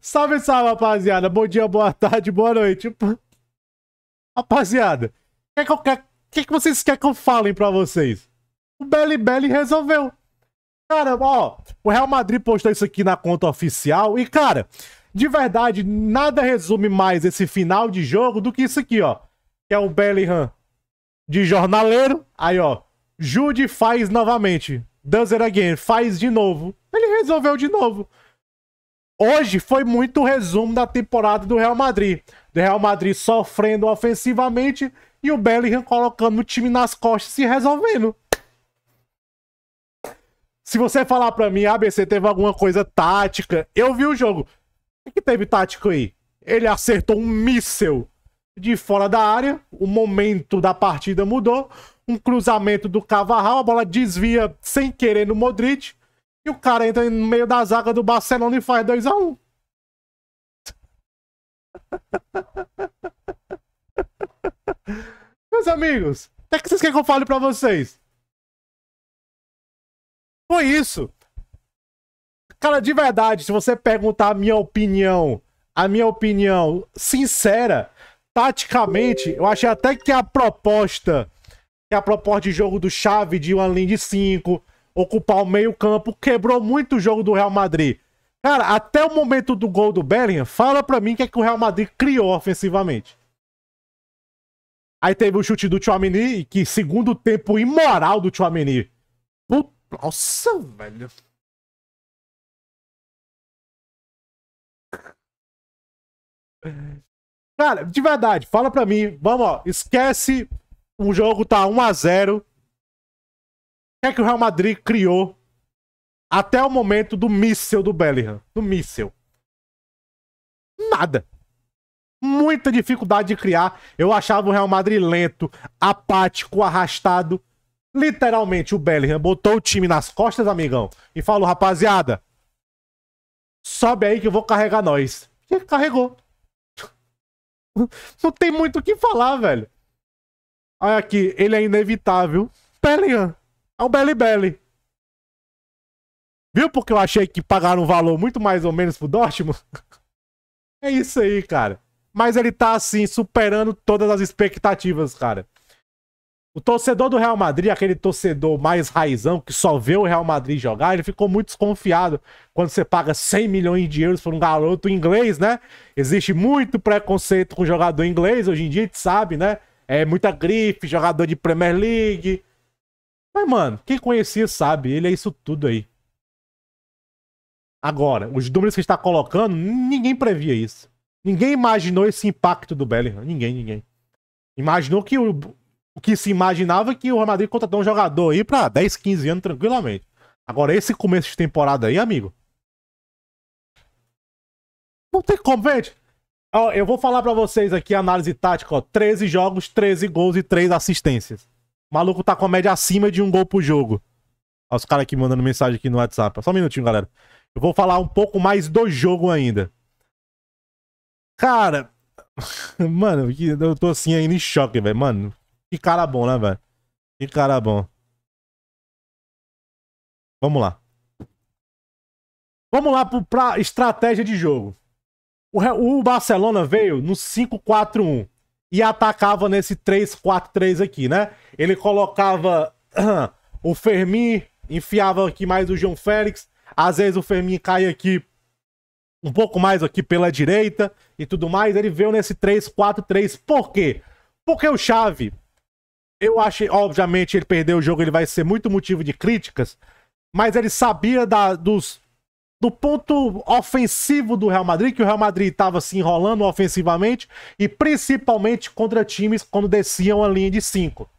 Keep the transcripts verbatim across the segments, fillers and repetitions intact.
Salve, salve, rapaziada. Bom dia, boa tarde, boa noite. Rapaziada, o que, que, quer... que, que vocês querem que eu fale pra vocês? O Belly Belly resolveu. Cara, ó, o Real Madrid postou isso aqui na conta oficial. E, cara, de verdade, nada resume mais esse final de jogo do que isso aqui, ó. Que é o Bellingham de jornaleiro. Aí, ó, Jude faz novamente. Does it again. Faz de novo. Ele resolveu de novo. Hoje foi muito resumo da temporada do Real Madrid. Do Real Madrid sofrendo ofensivamente e o Bellingham colocando o time nas costas e resolvendo. Se você falar pra mim, A B C teve alguma coisa tática, eu vi o jogo. O que teve tático aí? Ele acertou um míssel de fora da área, o momento da partida mudou, um cruzamento do Carvajal, a bola desvia sem querer no Modric, e o cara entra no meio da zaga do Barcelona e faz dois a um. Meus amigos, o que vocês querem que eu fale pra vocês? Foi isso. Cara, de verdade, se você perguntar a minha opinião, a minha opinião sincera, taticamente, eu achei até que a proposta, que a proposta de jogo do Xavi de uma linha de cinco, ocupar o meio-campo, quebrou muito o jogo do Real Madrid. Cara, até o momento do gol do Bellingham, fala pra mim o que é que o Real Madrid criou ofensivamente. Aí teve o chute do Tchouaméni, que segundo tempo imoral do Tchouaméni. Nossa, velho. Cara, de verdade, fala pra mim. Vamos, ó, esquece. O jogo tá um a zero. O que é que o Real Madrid criou até o momento do míssel do Bellingham? Do míssel. Nada. Muita dificuldade de criar. Eu achava o Real Madrid lento, apático, arrastado. Literalmente o Bellingham botou o time nas costas, amigão, e falou, rapaziada, sobe aí que eu vou carregar nós. E carregou. Não tem muito o que falar, velho. Olha aqui, ele é inevitável. Bellingham. É o Belly Belly. Viu porque eu achei que pagaram um valor muito mais ou menos pro Dortmund? É isso aí, cara. Mas ele tá, assim, superando todas as expectativas, cara. O torcedor do Real Madrid, aquele torcedor mais raizão que só vê o Real Madrid jogar, ele ficou muito desconfiado quando você paga cem milhões de euros por um garoto inglês, né? Existe muito preconceito com jogador inglês, hoje em dia a gente sabe, né? É muita grife, jogador de Premier League. Mas, mano, quem conhecia sabe, ele é isso tudo aí. Agora, os números que está colocando, ninguém previa isso. Ninguém imaginou esse impacto do Bellingham, ninguém, ninguém. Imaginou que o... O que se imaginava que o Real Madrid contratou um jogador aí pra dez, quinze anos tranquilamente. Agora, esse começo de temporada aí, amigo. Não tem como, gente. Ó, eu vou falar pra vocês aqui a análise tática, ó. treze jogos, treze gols e três assistências. O maluco tá com a média acima de um gol por jogo. Ó, os caras aqui mandando mensagem aqui no WhatsApp. Só um minutinho, galera. Eu vou falar um pouco mais do jogo ainda. Cara... Mano, eu tô assim ainda em choque, velho. Mano... Que cara bom, né, velho? Que cara bom. Vamos lá. Vamos lá pro, pra estratégia de jogo. O, o Barcelona veio no cinco quatro um e atacava nesse três quatro três aqui, né? Ele colocava o Fermin, enfiava aqui mais o João Félix. Às vezes o Fermin cai aqui um pouco mais aqui pela direita e tudo mais. Ele veio nesse três quatro três. Por quê? Porque o Xavi... Eu achei, obviamente, ele perdeu o jogo, ele vai ser muito motivo de críticas, mas ele sabia da, dos, do ponto ofensivo do Real Madrid, que o Real Madrid estava se enrolando ofensivamente, e principalmente contra times quando desciam a linha de cinco.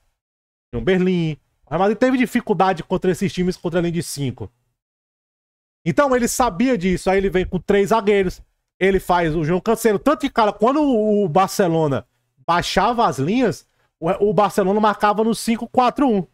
No Berlim, o Real Madrid teve dificuldade contra esses times contra a linha de cinco. Então ele sabia disso, aí ele vem com três zagueiros, ele faz o João Cancelo, tanto que, cara, quando o Barcelona baixava as linhas, o Barcelona marcava no cinco quatro um.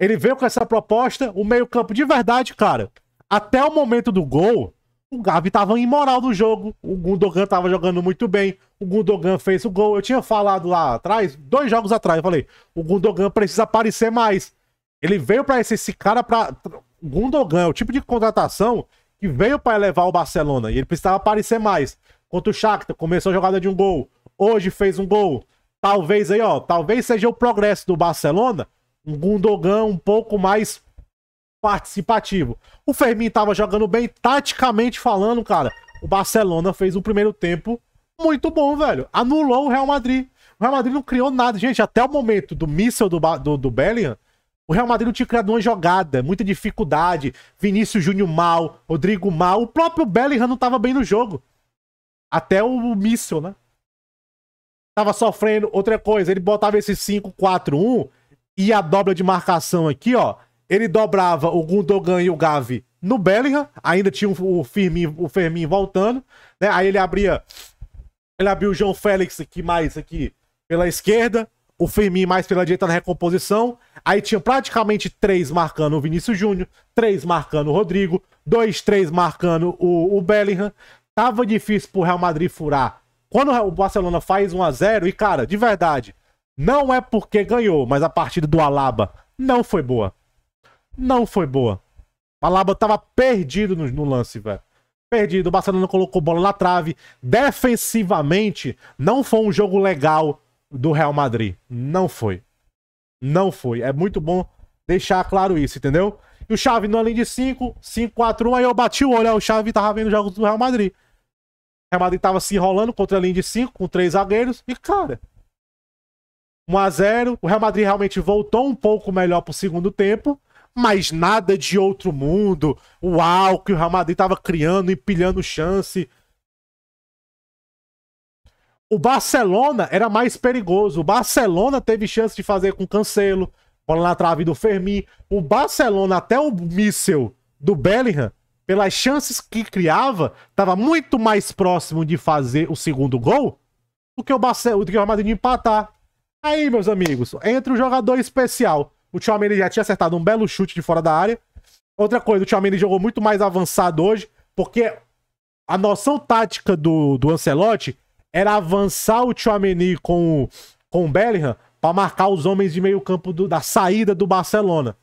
Ele veio com essa proposta, o meio-campo de verdade, cara. Até o momento do gol, o Gabi tava imoral no jogo. O Gundogan tava jogando muito bem. O Gundogan fez o gol. Eu tinha falado lá atrás, dois jogos atrás, eu falei, o Gundogan precisa aparecer mais. Ele veio pra esse, esse cara pra... O Gundogan é o tipo de contratação que veio para elevar o Barcelona e ele precisava aparecer mais. Contra o Shakhtar, começou a jogada de um gol, hoje fez um gol. Talvez aí, ó, talvez seja o progresso do Barcelona, um Gundogan um pouco mais participativo. O Fermin tava jogando bem, taticamente falando, cara. O Barcelona fez um primeiro tempo muito bom, velho. Anulou o Real Madrid. O Real Madrid não criou nada. Gente, até o momento do míssil do, do, do Bellingham, o Real Madrid não tinha criado uma jogada, muita dificuldade. Vinícius Júnior mal, Rodrigo mal. O próprio Bellingham não tava bem no jogo. Até o míssil, né? Tava sofrendo. Outra coisa, ele botava esse cinco quatro um e a dobra de marcação aqui, ó. Ele dobrava o Gundogan e o Gavi no Bellingham. Ainda tinha o Fermin, o Fermin voltando, né? Aí ele abria... Ele abriu o João Félix aqui mais aqui pela esquerda. O Fermin mais pela direita na recomposição. Aí tinha praticamente três marcando o Vinícius Júnior. Três marcando o Rodrigo. Dois, três marcando o, o Bellingham. Tava difícil pro Real Madrid furar. Quando o Barcelona faz um a zero, e cara, de verdade, não é porque ganhou, mas a partida do Alaba não foi boa. Não foi boa. O Alaba tava perdido no, no lance, velho. Perdido. O Barcelona colocou bola na trave. Defensivamente, não foi um jogo legal do Real Madrid. Não foi. Não foi. É muito bom deixar claro isso, entendeu? E o Xavi no além de cinco, cinco, quatro, um, aí eu bati o olho, aí o Xavi tava vendo jogos do Real Madrid. O Real Madrid tava se enrolando contra a linha de cinco, com três zagueiros, e cara, um a zero, o Real Madrid realmente voltou um pouco melhor pro segundo tempo, mas nada de outro mundo, uau, que o Real Madrid tava criando e pilhando chance. O Barcelona era mais perigoso, o Barcelona teve chance de fazer com Cancelo, bola na trave do Fermin, o Barcelona até o míssil do Bellingham, pelas chances que criava, estava muito mais próximo de fazer o segundo gol do que o, Barcelona, do que o Real Madrid empatar. Aí, meus amigos, entra o jogador especial. O Tchouaméni já tinha acertado um belo chute de fora da área. Outra coisa, o Tchouaméni jogou muito mais avançado hoje, porque a noção tática do, do Ancelotti era avançar o Tchouaméni com, com o Bellingham para marcar os homens de meio campo do, da saída do Barcelona.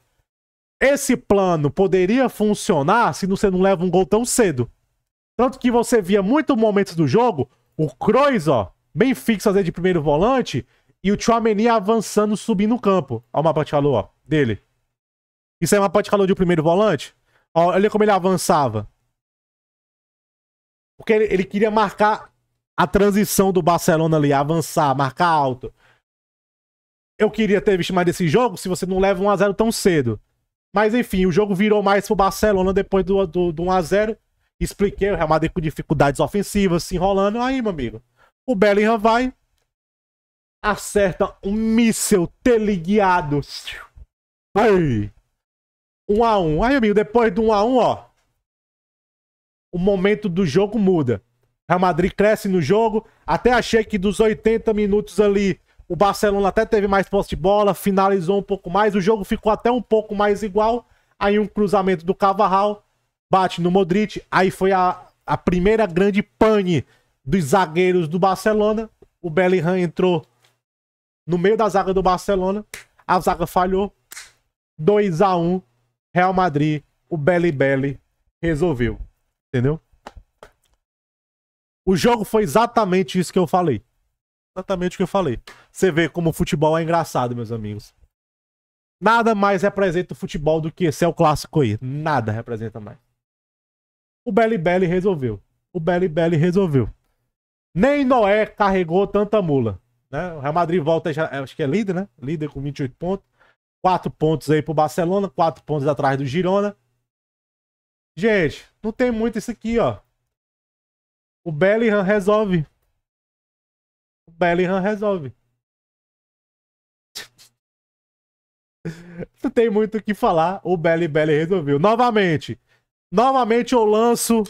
Esse plano poderia funcionar se você não leva um gol tão cedo. Tanto que você via muitos momentos do jogo, o Kroos, ó, bem fixo às vezes de primeiro volante, e o Tchouaméni avançando, subindo no campo. Olha o mapa de calor, ó, dele. Isso é o mapa de calor de primeiro volante. Ó, olha como ele avançava. Porque ele, ele queria marcar a transição do Barcelona ali, avançar, marcar alto. Eu queria ter visto mais desse jogo se você não leva um a zero tão cedo. Mas enfim, o jogo virou mais pro Barcelona depois do, do, do um a zero. Expliquei, o Real Madrid com dificuldades ofensivas, se enrolando. Aí, meu amigo, o Bellingham vai, acerta um míssel teleguiado. Aí, um a um. Aí, amigo, depois do um a um, ó, o momento do jogo muda. O Real Madrid cresce no jogo. Até achei que dos oitenta minutos ali... O Barcelona até teve mais posse de bola, finalizou um pouco mais, o jogo ficou até um pouco mais igual. Aí um cruzamento do Carvajal, bate no Modric, aí foi a, a primeira grande pane dos zagueiros do Barcelona. O Bellingham entrou no meio da zaga do Barcelona, a zaga falhou, dois a um, Real Madrid, o Belly Belly resolveu, entendeu? O jogo foi exatamente isso que eu falei. Exatamente o que eu falei. Você vê como o futebol é engraçado, meus amigos. Nada mais representa o futebol do que esse é o clássico aí. Nada representa mais. O Belly Belly resolveu. O Belly Belly resolveu. Nem Noé carregou tanta mula, né? O Real Madrid volta, já, acho que é líder, né? Líder com vinte e oito pontos. quatro pontos aí pro Barcelona. quatro pontos atrás do Girona. Gente, não tem muito isso aqui, ó. O Bellingham resolve. O Bellingham resolve. Não tem muito o que falar. O Belly Belly resolveu. Novamente. Novamente eu lanço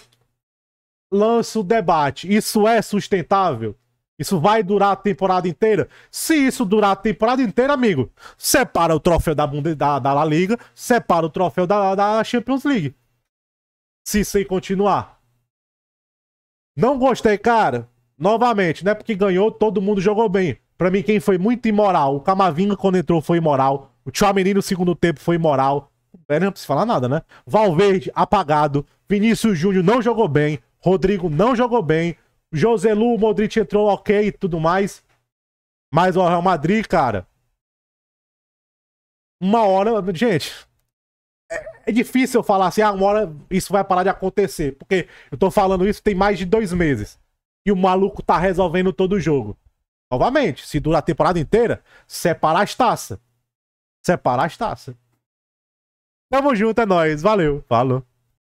lanço o debate. Isso é sustentável? Isso vai durar a temporada inteira? Se isso durar a temporada inteira, amigo, separa o troféu da, da, da La Liga, separa o troféu da, da Champions League. Se isso aí continuar. Não gostei, cara. Novamente, não é porque ganhou, todo mundo jogou bem. Pra mim, quem foi muito imoral, o Camavinga quando entrou foi imoral, o Tchouaméni no segundo tempo foi imoral, Bellingham não precisa falar nada, né? Valverde apagado, Vinícius Júnior não jogou bem, Rodrigo não jogou bem, Joselu, Modric entrou ok e tudo mais. Mas o Real Madrid, cara, uma hora, gente, é, é difícil eu falar assim, ah, uma hora isso vai parar de acontecer, porque eu tô falando isso tem mais de dois meses e o maluco tá resolvendo todo o jogo. Novamente, se durar a temporada inteira, separar as taças. Separar as taças. Tamo junto, é nóis. Valeu. Falou.